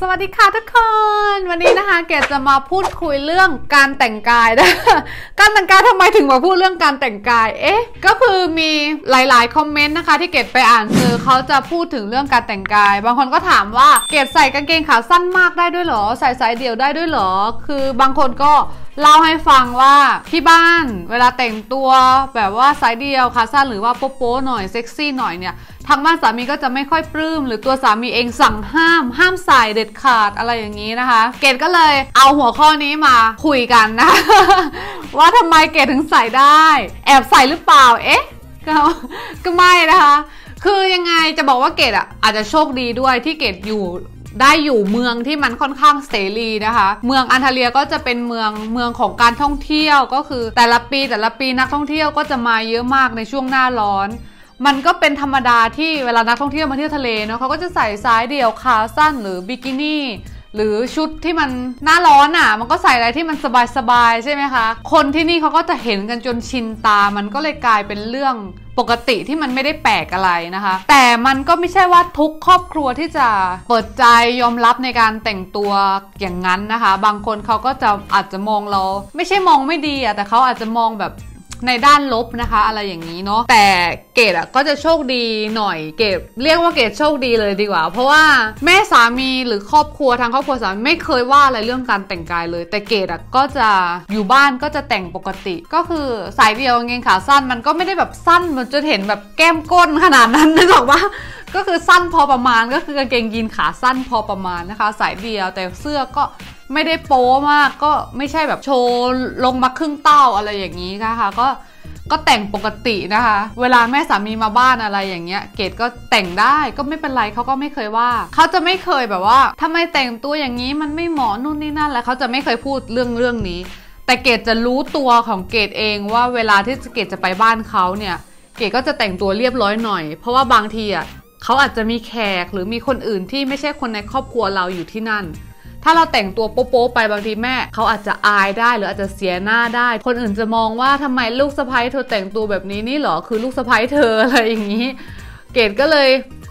สวัสดีค่ะทุกคนวันนี้นะคะเกดจะมาพูดคุยเรื่องการแต่งกายนะการแต่งกายทำไมถึงมาพูดเรื่องการแต่งกายเอ๊ะก็คือมีหลายๆคอมเมนต์นะคะที่เกดไปอ่านคือเขาจะพูดถึงเรื่องการแต่งกายบางคนก็ถามว่าเกดใส่กางเกงขาสั้นมากได้ด้วยหรอใส่สายเดี่ยวได้ด้วยหรอคือบางคนก็เล่าให้ฟังว่าที่บ้านเวลาแต่งตัวแบบว่าสายเดี่ยวขาสั้นหรือว่าโป๊ะหน่อยเซ็กซี่หน่อยเนี่ยทางบ้านสามีก็จะไม่ค่อยปลื้มหรือตัวสามีเองสั่งห้ามใส่เด็ดขาดอะไรอย่างนี้นะคะเกดก็เลยเอาหัวข้อนี้มาคุยกันนะ ว่าทำไมเกดถึงใส่ได้แอบใส่หรือเปล่าเอ๊ะ ก็ไม่นะคะคือยังไงจะบอกว่าเกดอาจจะโชคดีด้วยที่เกดอยู่เมืองที่มันค่อนข้างเสรีนะคะเมืองอันทาเลียก็จะเป็นเมืองของการท่องเที่ยวก็คือแต่ละปีนักท่องเที่ยวก็จะมาเยอะมากในช่วงหน้าร้อนมันก็เป็นธรรมดาที่เวลานักท่องเที่ยวมาเที่ยวทะเลเนาะเขาก็จะใส่สายเดี่ยวขาสั้นหรือบิกินี่หรือชุดที่มันหน้าร้อนอ่ะมันก็ใส่อะไรที่มันสบายๆใช่ไหมคะคนที่นี่เขาก็จะเห็นกันจนชินตามันก็เลยกลายเป็นเรื่องปกติที่มันไม่ได้แปลกอะไรนะคะแต่มันก็ไม่ใช่ว่าทุกครอบครัวที่จะเปิดใจยอมรับในการแต่งตัวอย่างนั้นนะคะบางคนเขาก็จะอาจจะมองเราไม่ใช่มองไม่ดีอะแต่เขาอาจจะมองแบบในด้านลบนะคะอะไรอย่างนี้เนาะแต่เกดก็จะโชคดีหน่อยเกดเรียกว่าเกดโชคดีเลยดีกว่าเพราะว่าแม่สามีหรือครอบครัวสามีไม่เคยว่าอะไรเรื่องการแต่งกายเลยแต่เกดก็จะอยู่บ้านก็จะแต่งปกติก็คือสายเดียวกางเกงขาสั้นมันก็ไม่ได้แบบสั้นมันจะเห็นแบบแก้มก้นขนาดนั้นนึกออกปะก็คือสั้นพอประมาณก็คือกางเกงยีนขาสั้นพอประมาณนะคะสายเดียวแต่เสื้อก็ไม่ได้โป๊มากก็ไม่ใช่แบบโชว์ลงมาครึ่งเต้าอะไรอย่างนี้นะคะก็แต่งปกตินะคะเวลาแม่สามีมาบ้านอะไรอย่างเงี้ยเกดก็แต่งได้ก็ไม่เป็นไรเขาก็ไม่เคยว่าเขาจะไม่เคยแบบว่าทำไมแต่งตัวอย่างนี้มันไม่เหมาะนู่นนี่นั่นแล้วเขาจะไม่เคยพูดเรื่องนี้แต่เกดจะรู้ตัวของเกดเองว่าเวลาที่เกดจะไปบ้านเขาเนี่ยเกดก็จะแต่งตัวเรียบร้อยหน่อยเพราะว่าบางทีเขาอาจจะมีแขกหรือมีคนอื่นที่ไม่ใช่คนในครอบครัวเราอยู่ที่นั่นถ้าเราแต่งตัวโป๊ะไปบางทีแม่เขาอาจจะอายได้หรืออาจจะเสียหน้าได้คนอื่นจะมองว่าทำไมลูกสะใภ้เธอแต่งตัวแบบนี้นี่หรอคือลูกสะใภ้เธออะไรอย่างนี้เกดก็เลย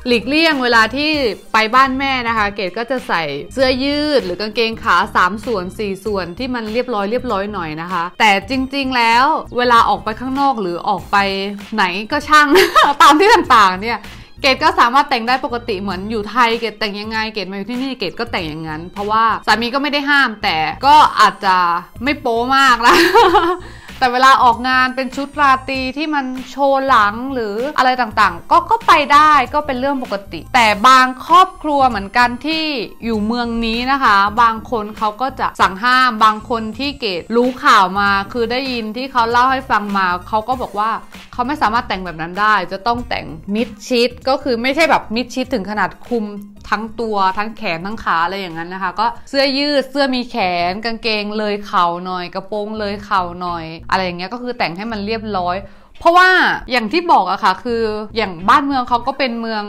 หลีกเลี่ยงเวลาที่ไปบ้านแม่นะคะเกดก็จะใส่เสื้อยืดหรือกางเกงขา3ส่วน4ส่วนที่มันเรียบร้อยหน่อยนะคะแต่จริงๆแล้วเวลาออกไปข้างนอกหรือออกไปไหนก็ช่าง ตามที่ต่างๆเนี่ยเกดก็สามารถแต่งได้ปกติเหมือนอยู่ไทยเกดแต่งยังไงเกดมาอยู่ที่นี่เกดก็แต่งอย่างนั้นเพราะว่าสามีก็ไม่ได้ห้ามแต่ก็อาจจะไม่โป๊มากนะ แต่เวลาออกงานเป็นชุดราตรีที่มันโชว์หลังหรืออะไรต่างๆก็ไปได้ก็เป็นเรื่องปกติแต่บางครอบครัวเหมือนกันที่อยู่เมืองนี้นะคะบางคนเขาก็จะสั่งห้ามบางคนที่เกดรู้ข่าวมาคือได้ยินที่เขาเล่าให้ฟังมาเขาก็บอกว่าเขาไม่สามารถแต่งแบบนั้นได้จะต้องแต่งมิดชิดก็คือไม่ใช่แบบมิดชิดถึงขนาดคลุมทั้งตัวทั้งแขนทั้งขาอะไรอย่างนั้นนะคะก็เสื้อยืดเสื้อมีแขนกางเกงเลยเข่าหน่อยกระโปรงเลยเข่าหน่อยอะไรอย่างเงี้ยก็คือแต่งให้มันเรียบร้อยเพราะว่าอย่างที่บอกอะค่ะคืออย่างบ้านเมืองเขาก็เป็นเมือง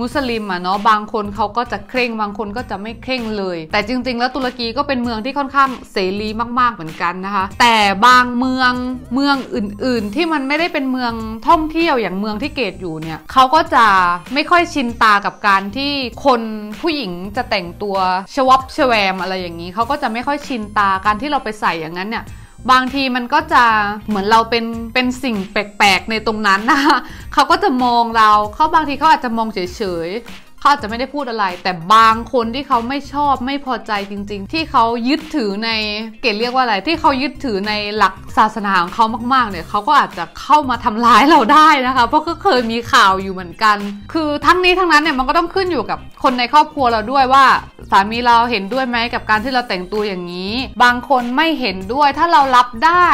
มุสลิมอะเนาะบางคนเขาก็จะเคร่งบางคนก็จะไม่เคร่งเลยแต่จริงๆแล้วตุรกีก็เป็นเมืองที่ค่อนข้างเสรีมากๆเหมือนกันนะคะแต่บางเมืองอื่นๆที่มันไม่ได้เป็นเมืองท่องเที่ยวอย่างเมืองที่เกดอยู่เนี่ยเขาก็จะไม่ค่อยชินตากับการที่คนผู้หญิงจะแต่งตัวชวับชแวมอะไรอย่างนี้เขาก็จะไม่ค่อยชินตาการที่เราไปใส่อย่างนั้นเนี่ยบางทีมันก็จะเหมือนเราเป็นสิ่งแปลกๆในตรงนั้นนะคะเขาก็จะมองเราเขาบางทีเขาอาจจะมองเฉยๆเขาอาจจะไม่ได้พูดอะไรแต่บางคนที่เขาไม่ชอบไม่พอใจจริงๆที่เขายึดถือในเกดเรียกว่าอะไรที่เขายึดถือในหลักศาสนาของเขามากๆเนี่ยเขาก็อาจจะเข้ามาทำร้ายเราได้นะคะเพราะก็เคยมีข่าวอยู่เหมือนกันคือทั้งนี้ทั้งนั้นเนี่ยมันก็ต้องขึ้นอยู่กับคนในครอบครัวเราด้วยว่าสามีเราเห็นด้วยไหมกับการที่เราแต่งตัวอย่างนี้บางคนไม่เห็นด้วยถ้าเรารับได้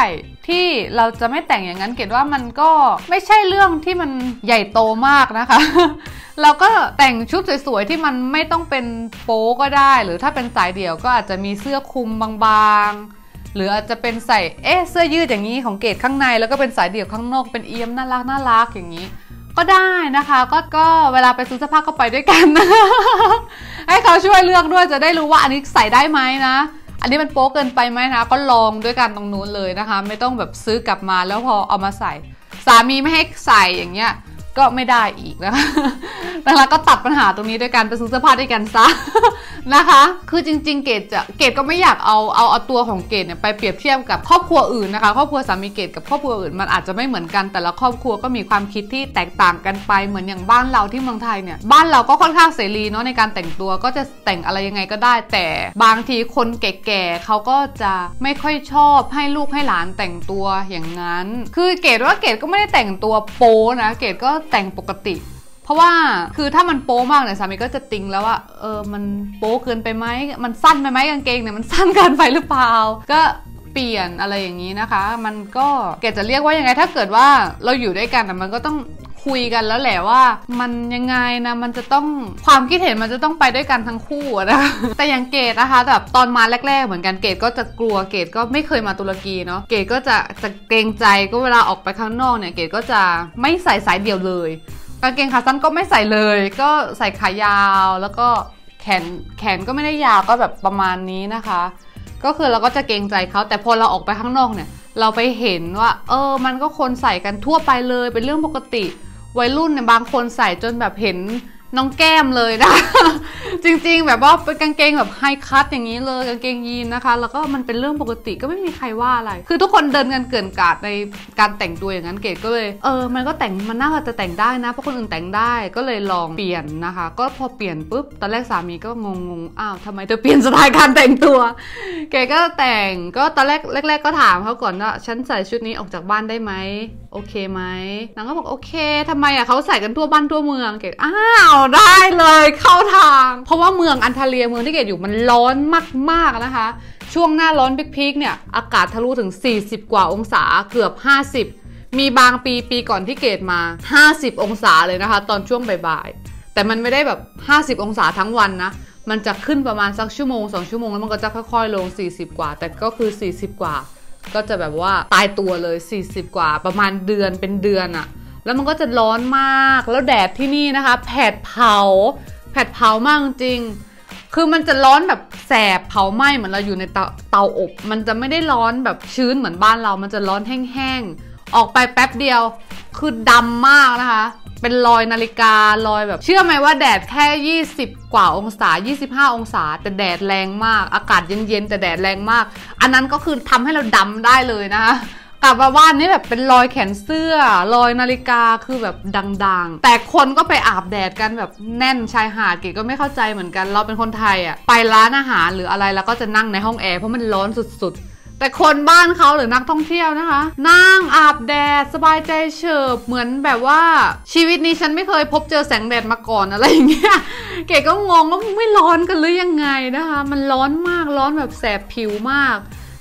ที่เราจะไม่แต่งอย่างนั้นเกดว่ามันก็ไม่ใช่เรื่องที่มันใหญ่โตมากนะคะ เราก็แต่งชุดสวยๆที่มันไม่ต้องเป็นโป๊ก็ได้หรือถ้าเป็นสายเดี่ยวก็อาจจะมีเสื้อคลุมบางๆหรืออาจจะเป็นใส่เสื้อยืดอย่างนี้ของเกดข้างในแล้วก็เป็นสายเดี่ยวข้างนอกเป็นเอี๊ยมน่ารักอย่างนี้ก็ได้นะคะก็เวลาไปซื้อเสื้อผ้าก็ไปด้วยกันนะ ให้เขาช่วยเลือกด้วยจะได้รู้ว่าอันนี้ใส่ได้ไหมนะอันนี้มันโป๊เกินไปไหมนะก็ลองด้วยกันตรงนู้นเลยนะคะไม่ต้องแบบซื้อกลับมาแล้วพอเอามาใส่สามีไม่ให้ใส่อย่างเงี้ย ก็ไม่ได้อีกนะคะนะคะก็ตัดปัญหาตรงนี้ด้วยการไปซื้อเสื้อผ้าด้วยกันซะนะคะคือจริงๆเกดก็ไม่อยากเอาตัวของเกดเนี่ยไปเปรียบเทียบกับครอบครัวอื่นนะคะครอบครัวสามีเกดกับครอบครัวอื่นมันอาจจะไม่เหมือนกันแต่ละครอบครัวก็มีความคิดที่แตกต่างกันไปเหมือนอย่างบ้านเราที่เมืองไทยเนี่ยบ้านเราก็ค่อนข้างเสรีเนาะในการแต่งตัวก็จะแต่งอะไรยังไงก็ได้แต่บางทีคนแก่ๆเขาก็จะไม่ค่อยชอบให้ลูกให้หลานแต่งตัวอย่างนั้นคือเกดก็ไม่ได้แต่งตัวโป๊นะเกดก็แต่งปกติเพราะว่าคือถ้ามันโป๊มากเนี่ยสามีก็จะติงแล้วว่ามันโป๊เกินไปไหมมันสั้นไปไหมกางเกงเนี่ยมันสั้นเกินไปหรือเปล่าก็เปลี่ยนอะไรอย่างนี้นะคะมันก็เกดจะเรียกว่ายังไงถ้าเกิดว่าเราอยู่ด้วยกันมันก็ต้องคุยกันแล้วแหละว่ามันยังไงนะมันจะต้องความคิดเห็นมันจะต้องไปด้วยกันทั้งคู่นะแต่อย่างเกดนะคะแบบตอนมาแรกๆเหมือนกันเกดก็จะกลัวเกดก็ไม่เคยมาตุรกีเนาะเกดก็จะเกรงใจก็เวลาออกไปข้างนอกเนี่ยเกดก็จะไม่ใส่สายเดี่ยวเลยกางเกงขาสั้นก็ไม่ใส่เลยก็ใส่ขายาวแล้วก็แขนก็ไม่ได้ยาวก็แบบประมาณนี้นะคะก็คือเราก็จะเกรงใจเขาแต่พอเราออกไปข้างนอกเนี่ยเราไปเห็นว่ามันก็คนใส่กันทั่วไปเลยเป็นเรื่องปกติวัยรุ่นเนี่ยบางคนใส่จนแบบเห็นน้องแก้มเลยนะ จริงๆแบบว่าเป็นกางเกงแบบไฮคัทอย่างนี้เลยกางเกงยีนนะคะแล้วก็มันเป็นเรื่องปกติก็ไม่มีใครว่าอะไรคือทุกคนเดินกันเกินกาดในการแต่งตัวอย่างนั้นเกดก็เลยมันก็แต่งมันน่าจะแต่งได้นะเพราะคนอื่นแต่งได้ก็เลยลองเปลี่ยนนะคะก็พอเปลี่ยนปุ๊บตอนแรกสามีก็งงอ้าวทำไมเธอเปลี่ยนสไตล์การแต่งตัวเกดก็แต่งก็ตอนแรกก็ถามเขาก่อนว่าฉันใส่ชุดนี้ออกจากบ้านได้ไหมโอเคไหมนางก็บอกโอเคทำไมอ่ะเขาใส่กันทั่วบ้านทั่วเมืองเกดอ้าวได้เลยเข้าทางเพราะว่าเมืองอันทาเลียเมืองที่เกดอยู่มันร้อนมากๆนะคะช่วงหน้าร้อนพีคๆเนี่ยอากาศทะลุถึง40กว่าองศาเกือบ50มีบางปีก่อนที่เกดมา50องศาเลยนะคะตอนช่วงบ่ายๆแต่มันไม่ได้แบบ50องศาทั้งวันนะมันจะขึ้นประมาณสักชั่วโมง2ชั่วโมงแล้วมันก็จะค่อยๆลง40กว่าแต่ก็คือ40กว่าก็จะแบบว่าตายตัวเลย40กว่าประมาณเดือนเป็นเดือนอะแล้วมันก็จะร้อนมากแล้วแดดที่นี่นะคะแผดเผามากจริงคือมันจะร้อนแบบแสบเผาไหม้เหมือนเราอยู่ในเตาอบมันจะไม่ได้ร้อนแบบชื้นเหมือนบ้านเรามันจะร้อนแห้งๆออกไปแป๊บเดียวคือดำมากนะคะเป็นรอยนาฬิการอยแบบเชื่อไหมว่าแดดแค่20กว่าองศา25องศาแต่แดดแรงมากอากาศเย็นๆแต่แดดแรงมากอันนั้นก็คือทำให้เราดำได้เลยนะคะกลับมาบ้านนี่แบบเป็นรอยแขนเสื้อรอยนาฬิกาคือแบบดังๆแต่คนก็ไปอาบแดดกันแบบแน่นชายหาดเก๋ก็ไม่เข้าใจเหมือนกันเราเป็นคนไทยอ่ะไปร้านอาหารหรืออะไรแล้วก็จะนั่งในห้องแอร์เพราะมันร้อนสุดๆแต่คนบ้านเขาหรือนักท่องเที่ยวนะคะนั่งอาบแดดสบายใจเฉิบเหมือนแบบว่าชีวิตนี้ฉันไม่เคยพบเจอแสงแดดมาก่อนอะไรอย่างเงี้ยเก๋ก็งงว่าไม่ร้อนกันหรือยังไงนะคะมันร้อนมากร้อนแบบแสบผิวมาก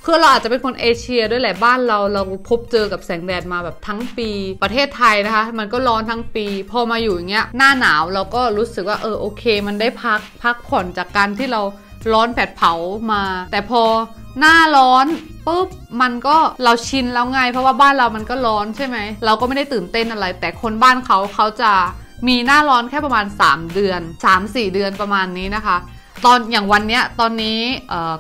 คือเราอาจจะเป็นคนเอเชียด้วยแหละบ้านเราพบเจอกับแสงแดดมาแบบทั้งปีประเทศไทยนะคะมันก็ร้อนทั้งปีพอมาอยู่อย่างเงี้ยหน้าหนาวเราก็รู้สึกว่าโอเคมันได้พักผ่อนจากการที่เราร้อนแผดเผามาแต่พอหน้าร้อนปุ๊บมันก็เราชินแล้วไงเพราะว่าบ้านเรามันก็ร้อนใช่ไหมเราก็ไม่ได้ตื่นเต้นอะไรแต่คนบ้านเขาจะมีหน้าร้อนแค่ประมาณ3เดือน 3-4 เดือนประมาณนี้นะคะตอนอย่างวันเนี้ยตอนนี้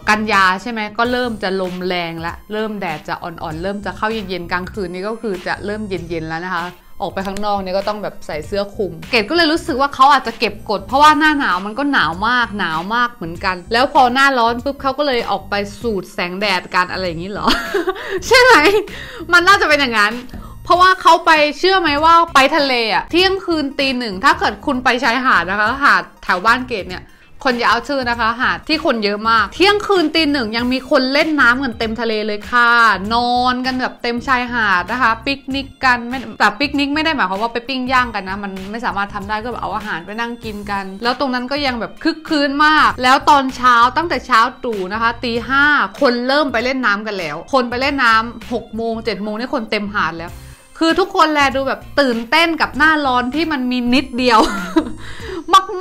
กันยาใช่ไหมก็เริ่มจะลมแรงแล้วเริ่มแดดจะอ่อนๆเริ่มจะเข้าเย็นๆกลางคืนนี้ก็คือจะเริ่มเย็นๆแล้วนะคะออกไปข้างนอกเนี่ยก็ต้องแบบใส่เสื้อคลุมเกดก็เลยรู้สึกว่าเขาอาจจะเก็บกดเพราะว่าหน้าหนาวมันก็หนาวมากเหมือนกันแล้วพอหน้าร้อนปุ๊บเขาก็เลยออกไปสูดแสงแดดกันอะไรอย่างนี้เหรอ ใช่ไหมมันน่าจะเป็นอย่างนั้นเพราะว่าเขาไปเชื่อไหมว่าไปทะเลอะเที่ยงคืนตีหนึ่งถ้าเกิดคุณไปชายหาดนะคะหาดแถวบ้านเกดเนี่ยคนอย่าเอาชื่อนะคะหาดที่คนเยอะมากเที่ยงคืนตีหนึ่งยังมีคนเล่นน้ำกันเต็มทะเลเลยค่ะนอนกันแบบเต็มชายหาดนะคะปิกนิกกันแต่ปิกนิกไม่ได้หมายความว่าไปปิ้งย่างกันนะมันไม่สามารถทำได้ก็แบบเอาอาหารไปนั่งกินกันแล้วตรงนั้นก็ยังแบบคึกคืนมากแล้วตอนเช้าตั้งแต่เช้าตรู่นะคะตี 5คนเริ่มไปเล่นน้ำกันแล้วคนไปเล่นน้ำ6 โมง7 โมงนี่คนเต็มหาดแล้วคือทุกคนแลดูแบบตื่นเต้นกับหน้าร้อนที่มันมีนิดเดียว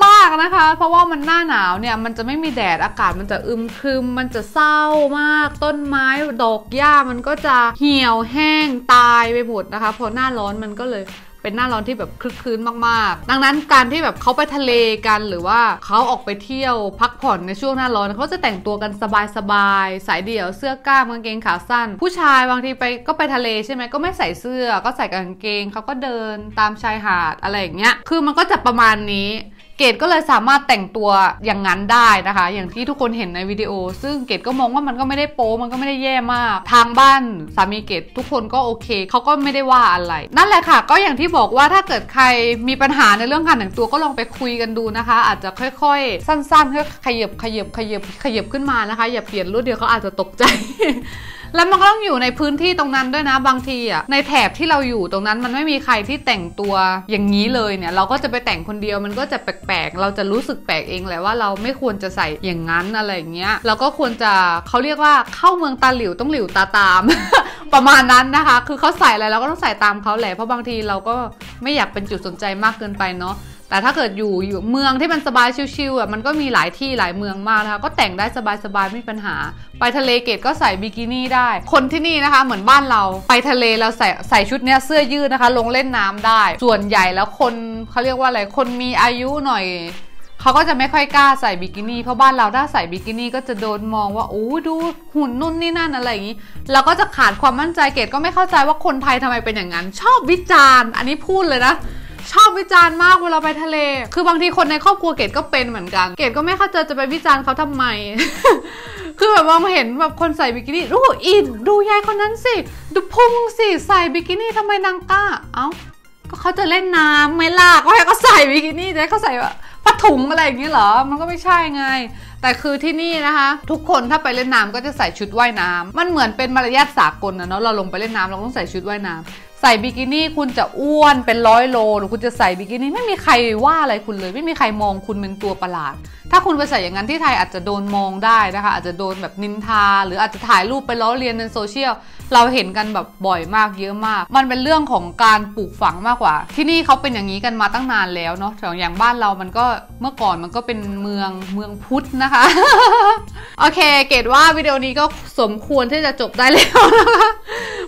มากๆนะคะเพราะว่ามันหน้าหนาวเนี่ยมันจะไม่มีแดดอากาศมันจะอึมครึมมันจะเศร้ามากต้นไม้ดอกหญ้ามันก็จะเหี่ยวแห้งตายไปหมดนะคะพอหน้าร้อนมันก็เลย เป็นหน้าร้อนที่แบบคลึกคลื้นมากๆดังนั้นการที่แบบเขาไปทะเลกันหรือว่าเขาออกไปเที่ยวพักผ่อนในช่วงหน้าร้อนเขาจะแต่งตัวกันสบายๆสายเดี่ยวเสื้อกล้ามกางเกงขาสั้นผู้ชายบางทีไปก็ไปทะเลใช่ไหมก็ไม่ใส่เสื้อก็ใส่กางเกงเขาก็เดินตามชายหาดอะไรอย่างเงี้ยคือมันก็จะประมาณนี้เกดก็เลยสามารถแต่งตัวอย่างนั้นได้นะคะอย่างที่ทุกคนเห็นในวิดีโอซึ่งเกดก็มองว่ามันก็ไม่ได้โป๊มันก็ไม่ได้แย่มากทางบ้านสามีเกดทุกคนก็โอเคเขาก็ไม่ได้ว่าอะไรนั่นแหละค่ะก็อย่างที่บอกว่าถ้าเกิดใครมีปัญหาในเรื่องการแต่งตัวก็ลองไปคุยกันดูนะคะอาจจะค่อยๆสั้นๆค่อยๆขยับขึ้นมานะคะอย่าเปลี่ยนรวดเดียวเขาอาจจะตกใจ แล้วมันก็ต้องอยู่ในพื้นที่ตรงนั้นด้วยนะบางทีอ่ะในแถบที่เราอยู่ตรงนั้นมันไม่มีใครที่แต่งตัวอย่างนี้เลยเนี่ยเราก็จะไปแต่งคนเดียวมันก็จะแปลกๆเราจะรู้สึกแปลกเองแหละว่าเราไม่ควรจะใส่อย่างนั้นอะไรอย่างเงี้ยเราก็ควรจะเขาเรียกว่าเข้าเมืองตาหลิวต้องหลิวตาตาม ประมาณนั้นนะคะคือเขาใส่อะไรเราก็ต้องใส่ตามเขาแหละเพราะบางทีเราก็ไม่อยากเป็นจุดสนใจมากเกินไปเนาะแต่ถ้าเกิดอยู่เมืองที่มันสบายชิลๆอ่ะมันก็มีหลายที่หลายเมืองมากนะคะก็แต่งได้สบายๆไม่มีปัญหาไปทะเลเกดก็ใส่บิกินี่ได้คนที่นี่นะคะเหมือนบ้านเราไปทะเลเราใส่ชุดเนี้ยเสื้อยืดนะคะลงเล่นน้ำได้ส่วนใหญ่แล้วคนเขาเรียกว่าอะไรคนมีอายุหน่อยเขาก็จะไม่ค่อยกล้าใส่บิกินี่เพราะบ้านเราถ้าใส่บิกินี่ก็จะโดนมองว่าโอ้ดูหุ่นนุ่นนี่นั่นอะไรอย่างนี้เราก็จะขาดความมั่นใจเกดก็ไม่เข้าใจว่าคนไทยทำไมเป็นอย่างนั้นชอบวิจารณ์อันนี้พูดเลยนะชอบวิจารณ์มากเวลาไปทะเลคือบางทีคนในครอบครัวเกดก็เป็นเหมือนกันเกดก็ไม่เข้าใจจะไปวิจารณ์เขาทำไม คือแบบมองเห็นแบบคนใส่บิกินี่ดูอินดูยายคนนั้นสิดูพุงสิใส่บิกินี่ทำไมนางกล้าเอ้าก็เขาจะเล่นน้ำไม่ลากก็ให้เขาใส่บิกินี่ให้เขาใส่ผ้าถุงอะไรอย่างนี้เหรอมันก็ไม่ใช่ไงแต่คือที่นี่นะคะทุกคนถ้าไปเล่นน้ำก็จะใส่ชุดว่ายน้ำมันเหมือนเป็นมารยาทสากลนะเนาะเราลงไปเล่นน้ำเราต้องใส่ชุดว่ายน้ำใส่บิกินี่คุณจะอ้วนเป็น100 โลหรือคุณจะใส่บิกินี่ไม่มีใครว่าอะไรคุณเลยไม่มีใครมองคุณเป็นตัวประหลาดถ้าคุณไปใส่อย่างนั้นที่ไทยอาจจะโดนมองได้นะคะอาจจะโดนแบบนินทาหรืออาจจะถ่ายรูปไปล้อเลียนในโซเชียลเราเห็นกันแบบบ่อยมากเยอะมากมันเป็นเรื่องของการปลูกฝังมากกว่าที่นี่เขาเป็นอย่างนี้กันมาตั้งนานแล้วเนาะอย่างบ้านเรามันก็เมื่อก่อนมันก็เป็นเมืองพุทธนะคะ โอเคเกรดว่าวิดีโอนี้ก็สมควรที่จะจบได้แล้วนะคะ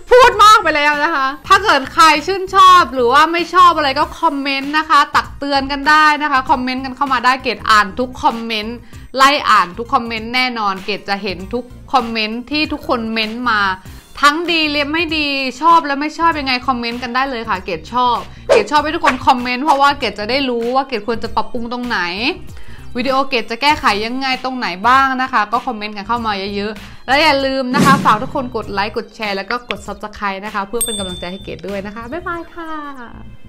พูดมากไปแล้วนะคะถ้าเกิดใครชื่นชอบหรือว่าไม่ชอบอะไรก็คอมเมนต์นะคะตักเตือนกันได้นะคะคอมเมนต์กันเข้ามาได้เกรดอ่านทุกคอมเมนต์ไล่อ่านทุกคอมเมนต์แน่นอนเกรดจะเห็นทุกคอมเมนต์ที่ทุกคนเม้นต์มาทั้งดีเลี้ยไม่ดีชอบและไม่ชอบยังไงคอมเมนต์กันได้เลยค่ะเกรดชอบให้ทุกคนคอมเมนต์เพราะว่าเกรดจะได้รู้ว่าเกรดควรจะปรับปรุงตรงไหนวิดีโอเกรดจะแก้ไขยังไงตรงไหนบ้างนะคะก็คอมเมนต์กันเข้ามาเยอะๆและอย่าลืมนะคะฝากทุกคนกดไลค์กดแชร์แล้วก็กด Subscribe นะคะเพื่อเป็นกำลังใจให้เกรดด้วยนะคะบ๊ายบายค่ะ